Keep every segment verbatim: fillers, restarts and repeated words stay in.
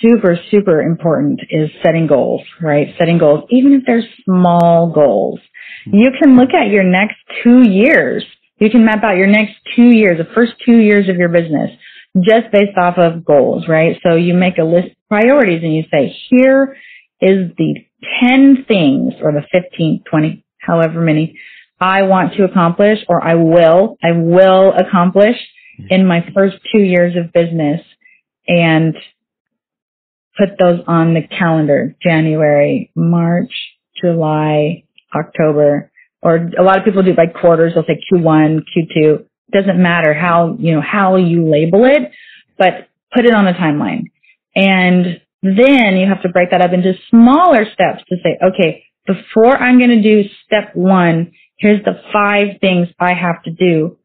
super, super important is setting goals, right? Setting goals, even if they're small goals. You can look at your next two years. You can map out your next two years, the first two years of your business, just based off of goals, right? So you make a list of priorities and you say, here is the ten things or the fifteen, twenty, however many I want to accomplish or I will, I will accomplish in my first two years of business, and put those on the calendar, January, March, July, October, or a lot of people do it by quarters. They'll say Q one, Q two. Doesn't matter how, you know, how you label it, but put it on a timeline. And then you have to break that up into smaller steps to say, okay, before I'm going to do step one, here's the five things I have to do.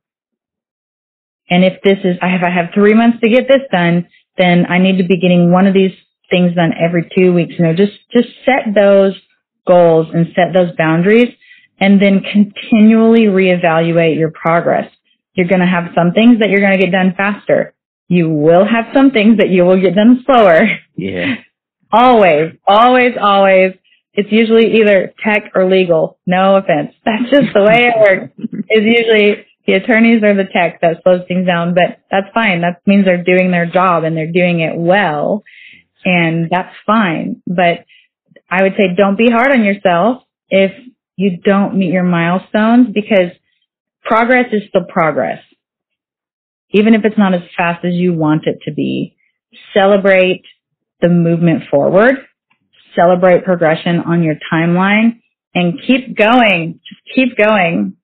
And if this is, I have, I have three months to get this done, then I need to be getting one of these things done every two weeks. You know, just, just set those goals and set those boundaries, and then continually reevaluate your progress. You're going to have some things that you're going to get done faster. You will have some things that you will get done slower. Yeah. Always, always, always. It's usually either tech or legal. No offense. That's just the way it works. It's usually the attorneys or the tech that slows things down, but that's fine. That means they're doing their job and they're doing it well, and that's fine. But I would say don't be hard on yourself if you don't meet your milestones, because progress is still progress. Even if it's not as fast as you want it to be, celebrate the movement forward, celebrate progression on your timeline, and keep going. Just keep going.